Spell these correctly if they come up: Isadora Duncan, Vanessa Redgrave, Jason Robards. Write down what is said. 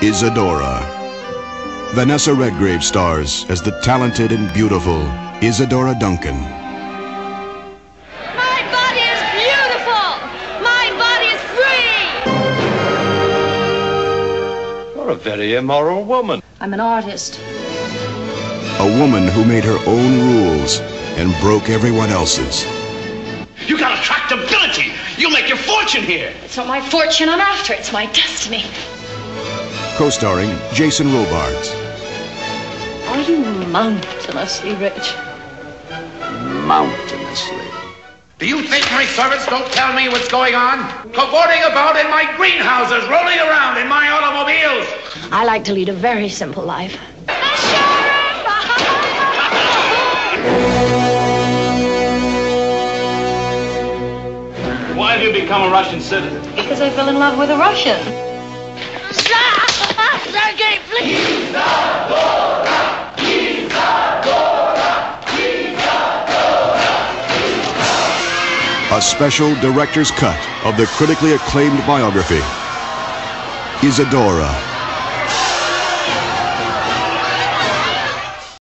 Isadora. Vanessa Redgrave stars as the talented and beautiful Isadora Duncan. My body is beautiful! My body is free! You're a very immoral woman. I'm an artist. A woman who made her own rules and broke everyone else's. You got attractability! You'll make your fortune here! It's not my fortune I'm after, it's my destiny. Co-starring Jason Robards. Are you mountainously rich? Mountainously. Do you think my servants don't tell me what's going on? Cavorting about in my greenhouses, rolling around in my automobiles. I like to lead a very simple life. Why have you become a Russian citizen? Because I fell in love with a Russian. Sergei, please! Isadora! Isadora! Isadora! A special director's cut of the critically acclaimed biography, Isadora.